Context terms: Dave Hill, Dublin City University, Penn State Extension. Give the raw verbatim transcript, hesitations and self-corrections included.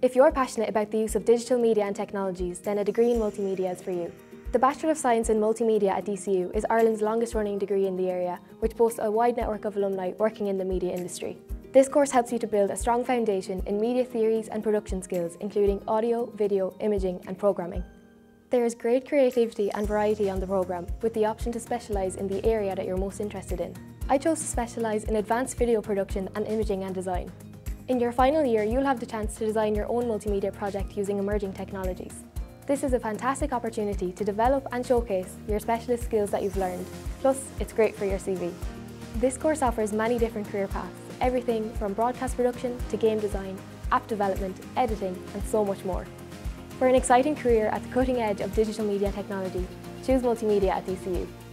If you're passionate about the use of digital media and technologies, then a degree in multimedia is for you. The Bachelor of Science in Multimedia at D C U is Ireland's longest running degree in the area, which boasts a wide network of alumni working in the media industry. This course helps you to build a strong foundation in media theories and production skills, including audio, video, imaging and programming. There is great creativity and variety on the programme, with the option to specialise in the area that you're most interested in. I chose to specialise in advanced video production and imaging and design. In your final year, you'll have the chance to design your own multimedia project using emerging technologies. This is a fantastic opportunity to develop and showcase your specialist skills that you've learned. Plus, it's great for your C V. This course offers many different career paths, everything from broadcast production to game design, app development, editing and so much more. For an exciting career at the cutting edge of digital media technology, choose multimedia at D C U.